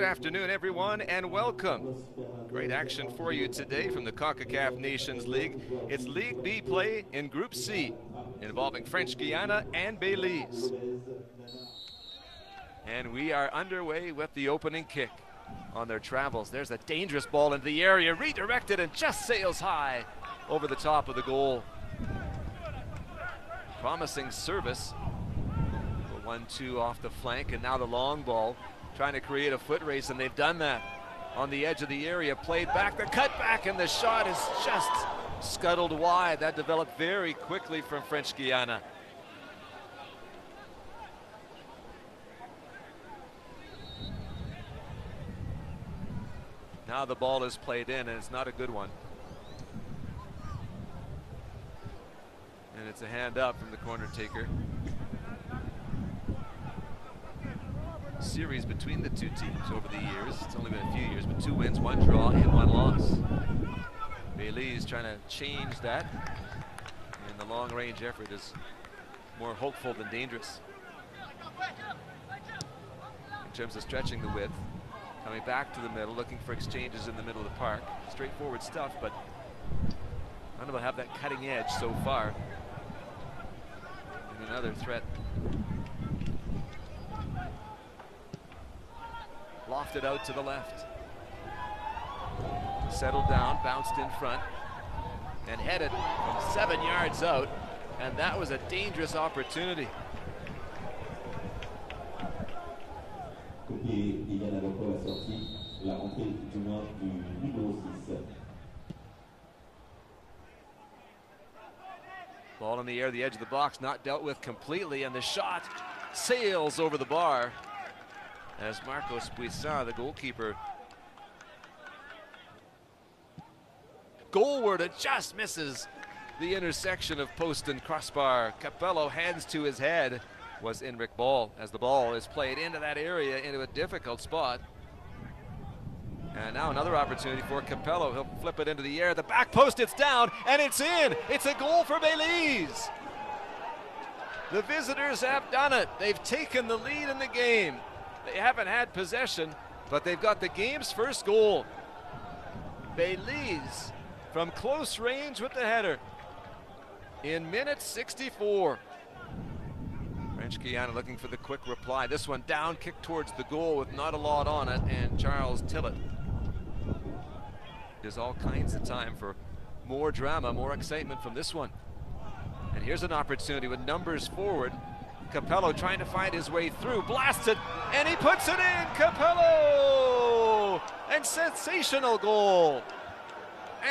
Good afternoon, everyone, and welcome. Great action for you today from the CONCACAF Nations League. It's League B play in Group C, involving French Guiana and Belize. And we are underway with the opening kick on their travels. There's a dangerous ball into the area, redirected and just sails high over the top of the goal. Promising service. 1-2 off the flank, and now the long ball, trying to create a foot race, and they've done that on the edge of the area. Played back, the cut back, and the shot is just scuttled wide. That developed very quickly from French Guiana. Now the ball is played in, and it's not a good one. And it's a hand up from the corner taker. Series between the two teams over the years. It's only been a few years, but 2 wins, 1 draw, and 1 loss. Belize trying to change that, and the long-range effort is more hopeful than dangerous. In terms of stretching the width, coming back to the middle, looking for exchanges in the middle of the park. Straightforward stuff, but none of them have that cutting edge so far. And another threat. Lofted out to the left. Settled down, bounced in front, and headed from 7 yards out, and that was a dangerous opportunity. Ball in the air, the edge of the box, not dealt with completely, and the shot sails over the bar. As Marcos Puisa, the goalkeeper, goalward, it just misses the intersection of post and crossbar. Capello, hands to his head, was Enric Ball, as the ball is played into that area, into a difficult spot. And now another opportunity for Capello. He'll flip it into the air. The back post, it's down, and it's in. It's a goal for Belize. The visitors have done it. They've taken the lead in the game. They haven't had possession, but they've got the game's first goal. Belize from close range with the header in minute 64. French Guiana looking for the quick reply. This one down, kick towards the goal with not a lot on it, and Charles Tillett. There's all kinds of time for more drama, more excitement from this one. And here's an opportunity with numbers forward. Capello trying to find his way through, blasted, and he puts it in. Capello! And sensational goal.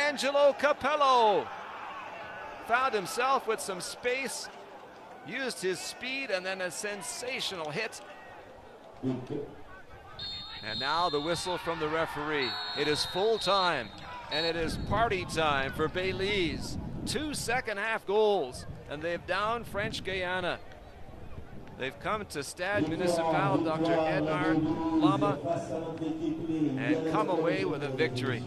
Angelo Capello found himself with some space, used his speed, and then a sensational hit. And now the whistle from the referee. It is full time, and it is party time for Belize. 2 second-half goals, and they've downed French Guiana. They've come to Estadio Municipal Dr. Edmard Lama and come away with a victory.